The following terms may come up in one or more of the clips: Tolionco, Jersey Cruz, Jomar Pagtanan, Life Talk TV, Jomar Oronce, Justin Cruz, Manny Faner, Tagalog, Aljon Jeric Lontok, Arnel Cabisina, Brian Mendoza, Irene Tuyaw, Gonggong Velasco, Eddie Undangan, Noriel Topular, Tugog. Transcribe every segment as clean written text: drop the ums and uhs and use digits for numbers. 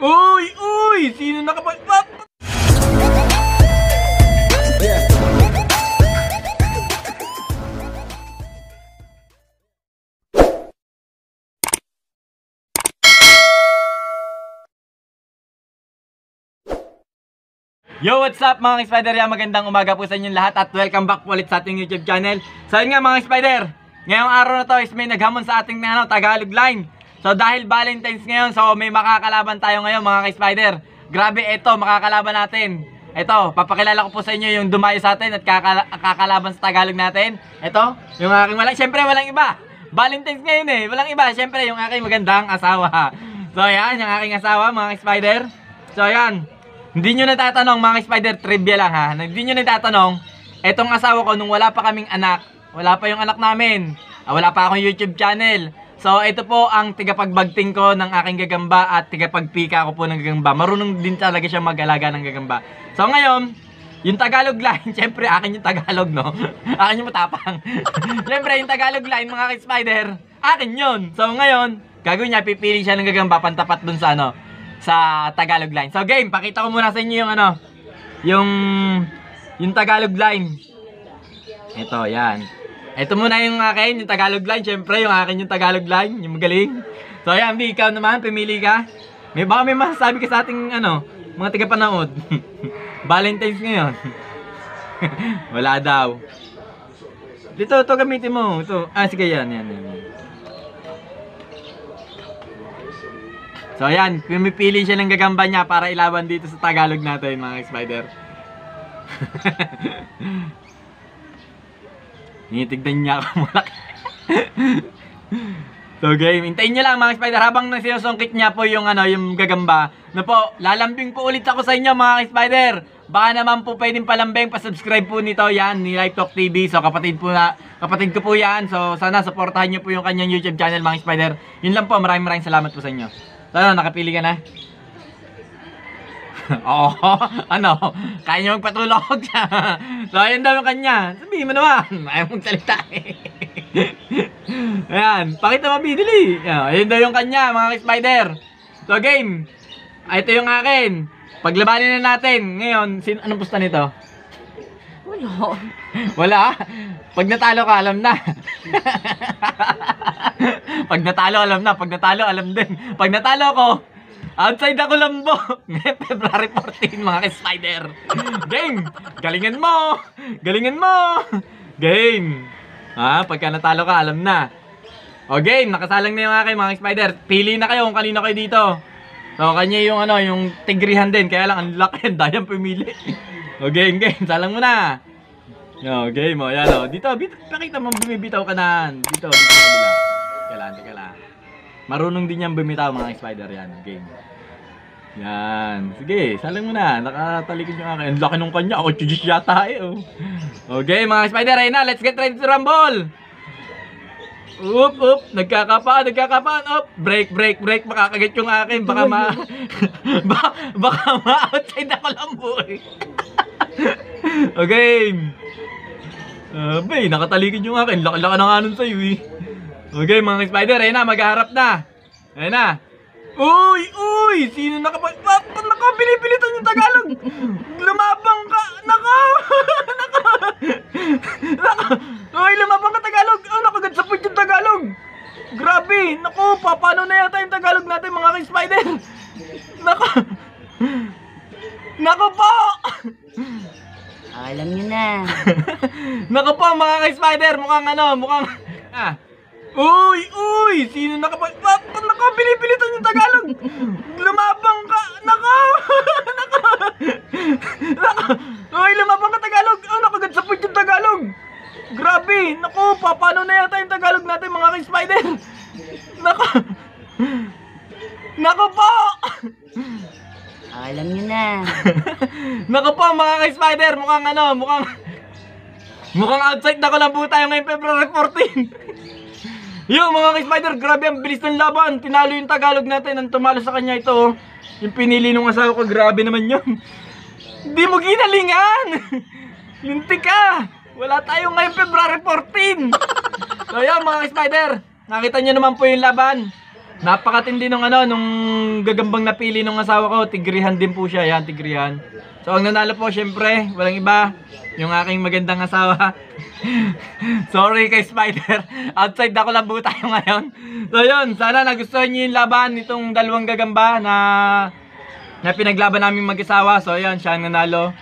Uy! Uy! Sino nakapag... Yo, what's up mga Spider? Magandang umaga po sa inyong lahat at welcome back po ulit sa ating YouTube channel. So yun nga mga Spider, ngayong araw na to is may naghamon sa ating Tagalog line. So dahil Valentine's ngayon, so may makakalaban tayo ngayon mga Spider. Grabe, eto makakalaban natin. Eto, papakilala ko po sa inyo yung dumayo sa atin at kakalaban sa Tagalog natin. Eto, yung aking walang, syempre walang iba. Valentine's ngayon eh, walang iba. Syempre yung aking magandang asawa. So yan, yung aking asawa mga Spider. So yan. Hindi nyo natatanong mga Spider, trivia lang ha. Hindi nyo natatanong, etong asawa ko nung wala pa kaming anak, wala pa yung anak namin, wala pa akong YouTube channel. So ito po ang tigapagbagting ko ng aking gagamba at tigapagpika ko po ng gagamba. Marunong din talaga siya mag-alaga ng gagamba. So ngayon, yung Tagalog line, syempre akin yung Tagalog no. Akin yung matapang. Syempre yung Tagalog line mga Spider, akin yun. So ngayon, gagawin niya, pipili siya ng gagamba pantapat dun sa ano, sa Tagalog line. So game, pakita ko muna sa inyo yung ano, yung Tagalog line. Ito, yan. Ito muna yung akin, yung Tagalog line. Siyempre, yung akin yung Tagalog line, yung magaling. So yan, B, ikaw naman, pumili ka. May baka may masasabi ka sa ating ano, mga tagapanood. Valentine's ngayon. Wala daw. Dito, ito gamitin mo. Ito. Ah, sige, yan. So ayan, pumipili siya ng gagamba niya para ilaban dito sa Tagalog natin mga Spider. Tinitignan niya ako malaki. So game, hintayin niyo lang mga Spider habang nasinusungkit niya po yung ano, yung gagamba. Na po, lalambing po ulit ako sa inyo mga Spider. Baka naman po pwedeng palambing, pa-subscribe po nito yan ni Life Talk TV. So kapatid ko po yan. So sana suportahan niyo po yung kanyang YouTube channel mga Spider. Yun lang po, maraming salamat po sa inyo. So, ano, nakapili ka na? Oo, ano? Kaya niya magpatulog siya. So, ayun daw yung kanya. Sabihin mo naman. Ayaw magsalita eh. Ayan, pakita mabidili. Ayun daw yung kanya, mga Spider. So, game. Ito yung akin. Paglabanin na natin. Ngayon, anong pusta nito? Wala. Wala? Pag natalo ka, alam na. Pag natalo, alam na. Pag natalo, alam din. Pag natalo ko, outside ako lambo. February 14, mga Spider. Game! Galingan mo! Galingan mo! Game! Ah, pagka natalo ka, alam na. O game, nakasalang na yung akin, mga Spider. Pili na kayo kung kanino kayo dito. So, kanya yung ano, yung tigrihan din. Kaya lang, ang laki. Dayang pumili. O game. Salang mo na. No, game mo. Yan o. Dito, pakita mo bumibitaw ka na. Dito, Teka lang. Marunong din yan bumitaw mga Spider yan. Game. Yan. Sige, salang mo na. Nakatalikod yung akin. Ang laki nung kanya. Ako, chujus yata eh. Oh. Okay, mga Spider. Ayun na. Let's get ready to rumble. Oop. Nagkakapaan. Oop. Break. Makakagat yung akin. Baka ma... Baka ma-outside ako lang po eh. Okay. Bay, nakatalikod yung akin. Laka na nga nun sa'yo eh. Okay mga Spider, ayun na, maghaharap na. Ayun na. Uy! Sino naka pinibilitan yung Tagalog? Lumabang ka! Naka! Uy, lumabang ka Tagalog! Oh, nakagad sa point yung Tagalog! Grabe! Naku, paano na yata yung Tagalog natin mga Spider? Naku po! Alam nyo na. Naku po mga Spider, mukhang... Ah. Uy! Sino nakapilitan yung Tagalog? Lumabang ka! Naku! Uy, lumabang ka Tagalog! Oh, nakagad sa point yung Tagalog! Grabe! Naku, paano na yata yung Tagalog natin mga Spider? Naku po! Alam nyo na. Naku po mga Spider, mukhang outside na ko lang po tayo ngayong February 14. Yo mga Spider, grabe ang bilis ng laban. Tinalo yung Tagalog natin, ang tumalo sa kanya ito. Oh. Yung pinili nung asawa ko, grabe naman yun. Hindi mo ginalingan. Lintik ka. Wala tayo ngayong February 14. So yan mga Spider, nakita nyo naman po yung laban. Napakatindi nung ano, nung gagambang napili nung asawa ko. Tigrihan din po siya, yan, Tigrihan. So ang nanalo po syempre, walang iba, yung aking magandang asawa. Sorry kay Spider. Outside ako lang buo tayo ngayon. So yun, sana nagustuhan nyo yung laban nitong dalawang gagamba na pinaglaban namin mag-asawa. So yan, siya ang nanalo.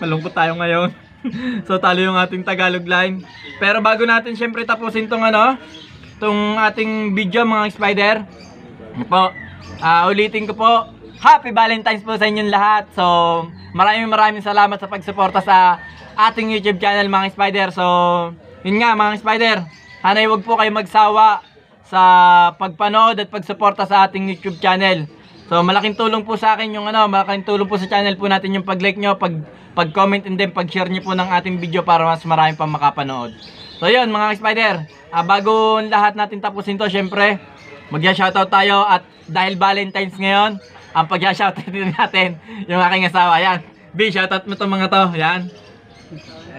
Malungkot tayo ngayon. So talo yung ating Tagalog line. Pero bago natin syempre tapusin tong ano, itong ating video mga Spider po, ulitin ko po, Happy Valentine's po sa inyong lahat. So maraming salamat sa pagsuporta sa ating YouTube channel mga Spider. So yun nga mga Spider, hanay wag po kayo magsawa sa pagpanood at pagsuporta sa ating YouTube channel. So malaking tulong po sa akin yung ano, malaking tulong po sa channel po natin yung pag-like nyo, pag-comment and then pag-share nyo po ng ating video para mas marami pang makapanood. So yun mga Spider, bago lahat natin tapusin to, syempre mag-shoutout tayo at dahil Valentine's ngayon, ang pag-shoutout natin yung aking asawa. Yan, B, shoutout mo itong mga to. Yan.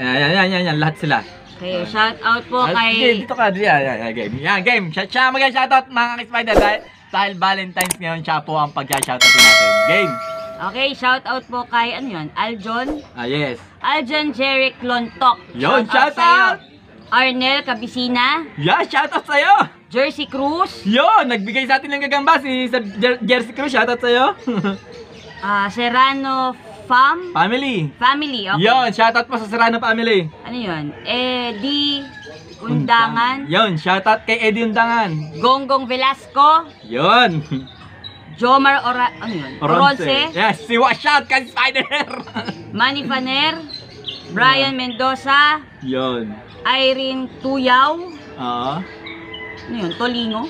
Yan, lahat sila. Okay, shoutout po kay... Dito ka, game. Yan, game. Siya mag-shoutout mga Spider dahil Valentine's ngayon, siya po ang pag-shoutout natin. Game. Okay, shoutout po kay, ano yun? Aljon? Ah, yes. Aljon Jeric Lontok. Yun, shoutout! Arnel Cabisina. Yeah, shoutout sa'yo. Jersey Cruz. Yun, nagbigay sa atin ng gagamba si Jersey Cruz. Shoutout sa'yo. Serrano Family, okay. Yun, shoutout po sa Serrano Family. Ano yun? Eddie Undangan. Yun, shoutout kay Eddie Undangan. Gonggong Velasco. Yun. Jomar Oronce. Yes, si Washout kay Spider. Manny Faner. Brian Mendoza. Yun. Irene Tuyaw. Ano yun? Tolingo?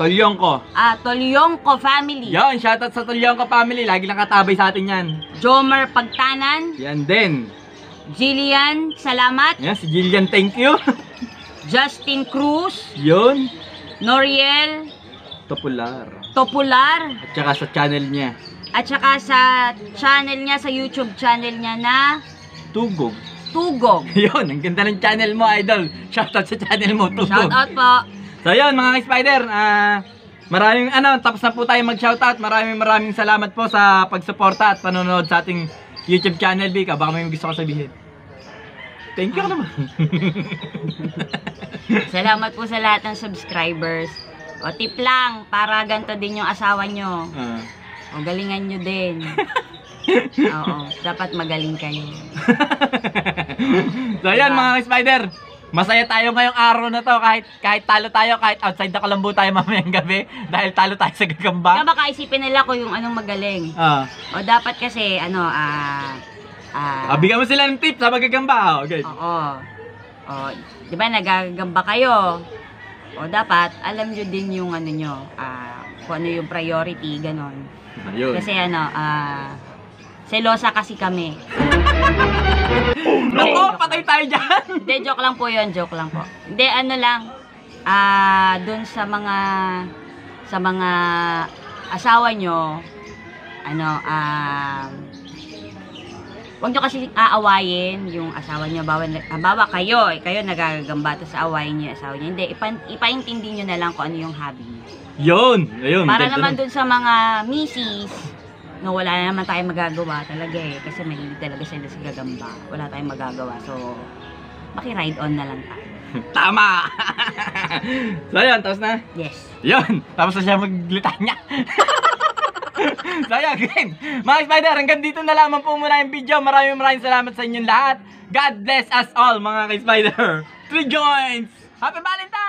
Tolionco. Tolionco family. Yun, shoutout sa Tolionco family. Lagi lang katabay sa atin yan. Jomar Pagtanan. Yan din. Jillian, salamat. Yan, si Jillian, thank you. Justin Cruz. Yun. Noriel Topular. At saka sa channel niya. Sa YouTube channel niya na Tugog. Yun, ang ganda ng channel mo, idol. Shoutout sa channel mo, Tugog. Shoutout po. So yun, mga Spider, maraming ano, tapos na po tayo mag-shoutout. Maraming salamat po sa pagsuporta at panonood sa ating YouTube channel, Bika. Baka may gusto ko sabihin. Thank you naman. Salamat po sa lahat ng subscribers. O, tip lang, para ganito din yung asawa nyo. O, galingan nyo din. Oo, dapat magaling kayo. So yan mga Spider, masaya tayo ngayong araw na to. Kahit talo tayo, kahit outside na kalambu tayo mamayang gabi dahil talo tayo sa gagamba. Baka isipin nila ko yung anong magaling. O dapat kasi ano, bigyan mo sila ng tip sa magagamba. Okay. Oo, di ba nagagamba kayo? O dapat alam nyo din yung ano nyo, kung ano yung priority, ganon. Ayun. Kasi ano, selosa kasi kami. Naku, patay tayo dyan. Hindi, joke lang po yun, joke lang po. Hindi, ano lang, dun sa mga asawa nyo, ano, huwag nyo kasi aawayin yung asawa nyo. Bawa kayo, nagagamba tapos aawayin nyo yung asawa nyo. Hindi, ipaintindi nyo na lang kung ano yung hobby nyo. Yun, ayun. Para naman dun sa mga misis, no, wala na naman tayong magagawa talaga eh. Kasi mahilig talaga sila sa gagamba. Wala tayong magagawa. So, maki-ride on na lang tayo. Tama! So, yun, tapos na? Yes. Yun, tapos na siya maglitanya. So yun, again, mga Spider, hanggang dito na lamang po muna yung video. Maraming salamat sa inyong lahat. God bless us all, mga Spider. 3 joints! Happy Valentine's!